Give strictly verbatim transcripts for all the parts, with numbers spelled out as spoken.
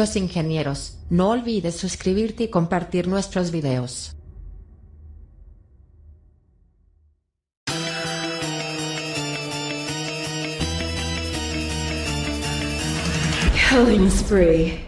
Los Ingenieros, no olvides suscribirte y compartir nuestros videos. Killing spree.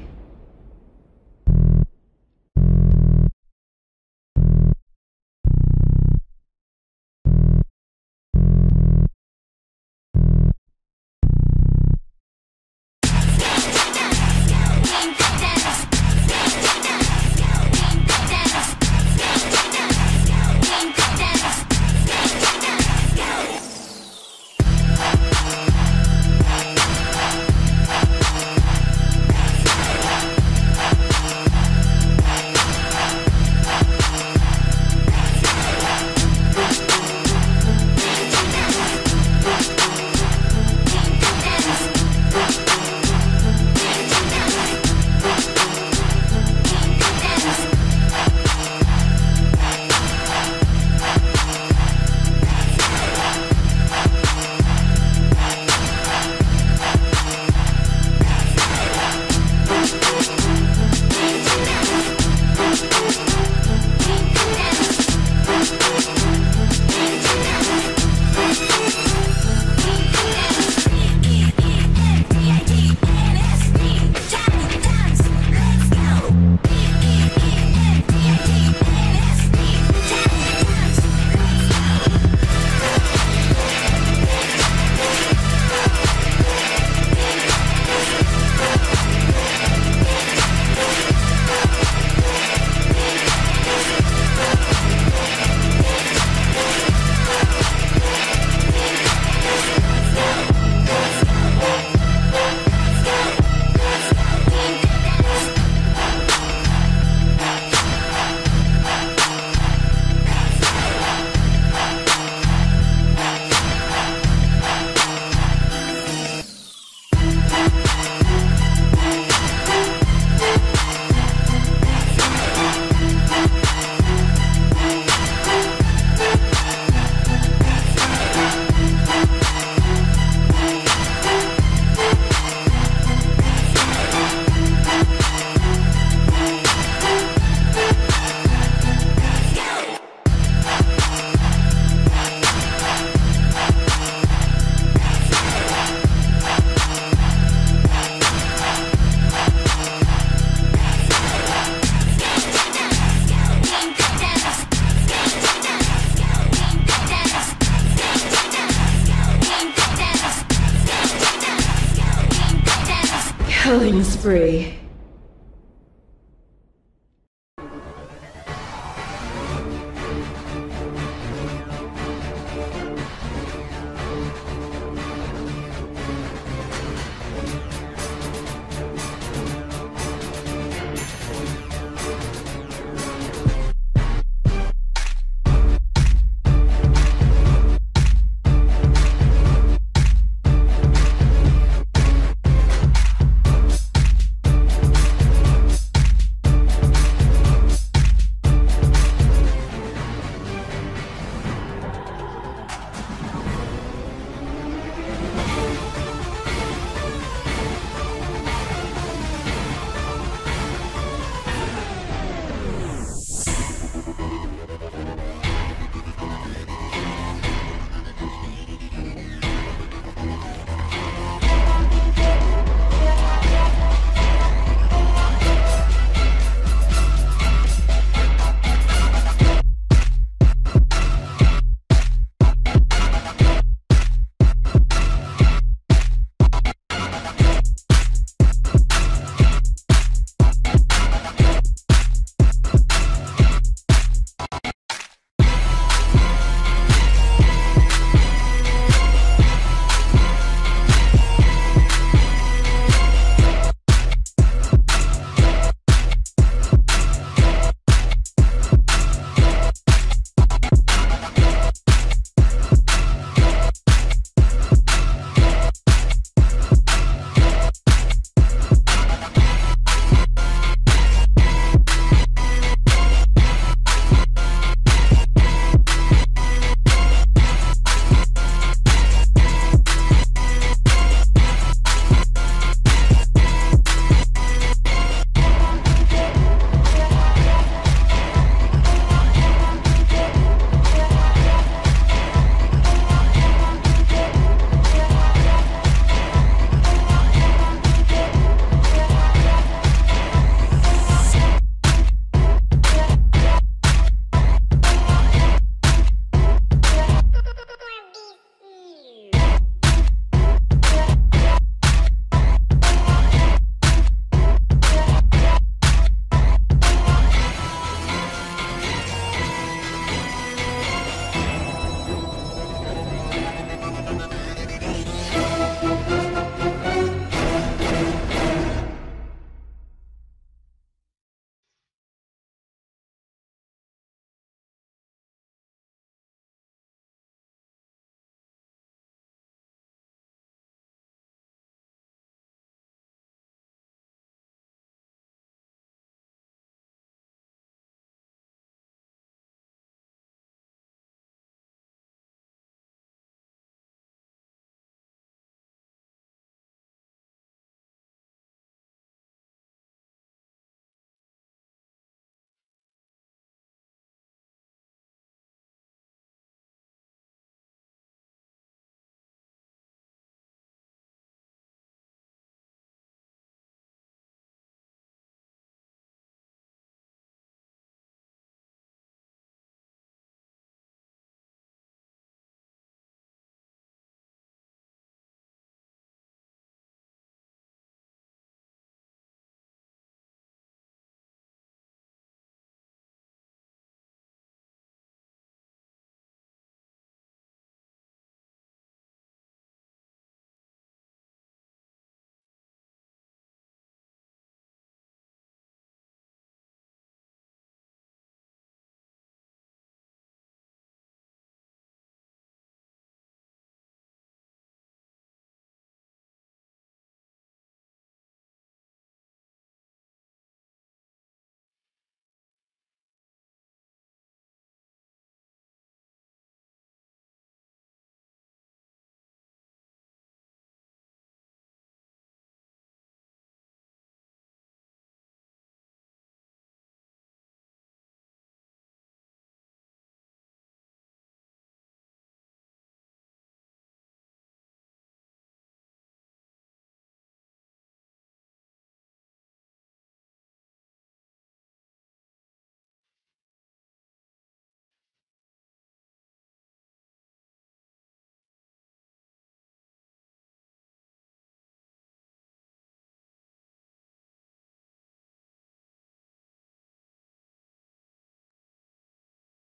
Killing spree.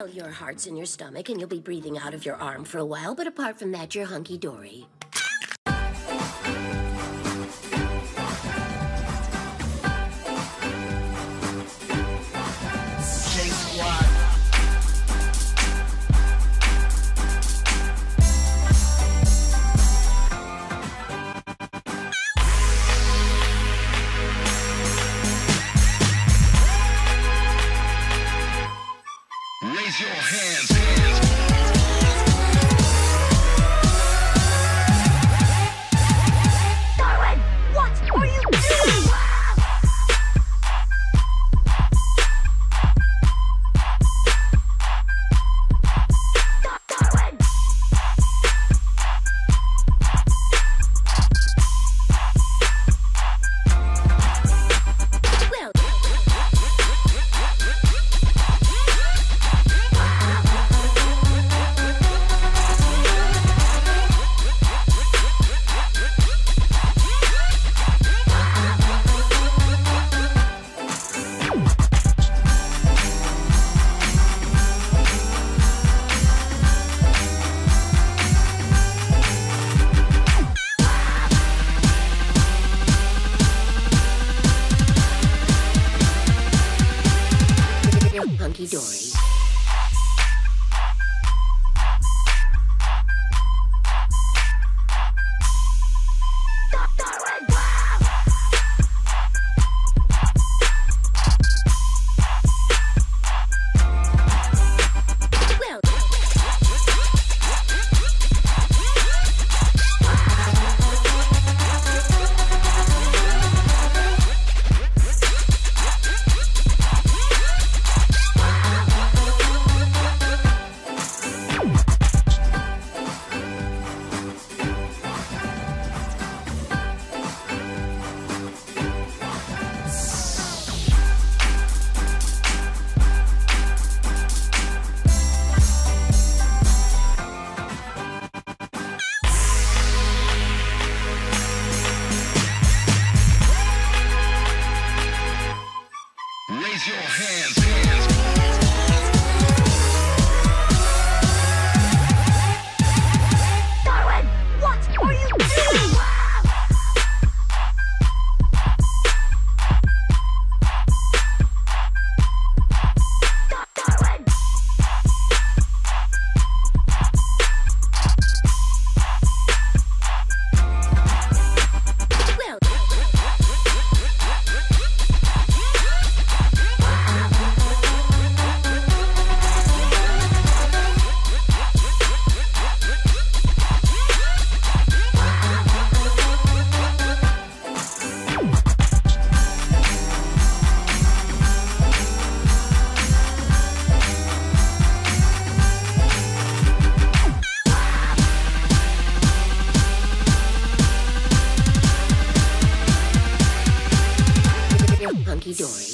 Your heart's in your stomach and you'll be breathing out of your arm for a while, but apart from that, you're hunky-dory. Your hands, hands. Darwin, what are you doing? Darwin. Well, hunky-dory. Raise your hands, hands. Hunky-dory.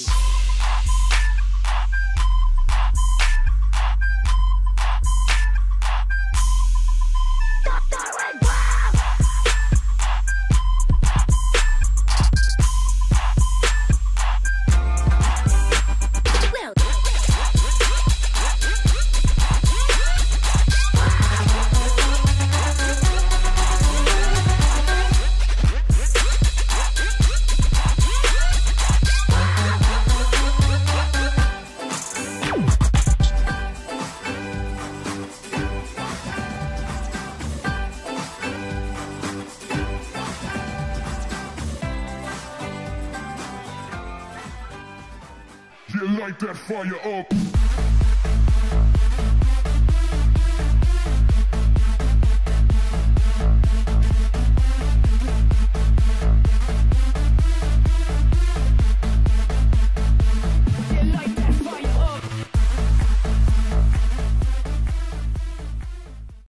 You light that fire up.